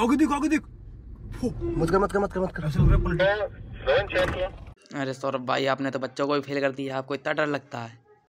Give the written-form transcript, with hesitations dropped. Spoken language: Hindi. आगे देख आगे देख। मत कर मत कर मत कर मत कर। अरे सौरभ भाई आपने तो बच्चों को भी फेल कर दिया, आपको इतना डर लगता है?